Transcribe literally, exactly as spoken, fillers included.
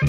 Hãy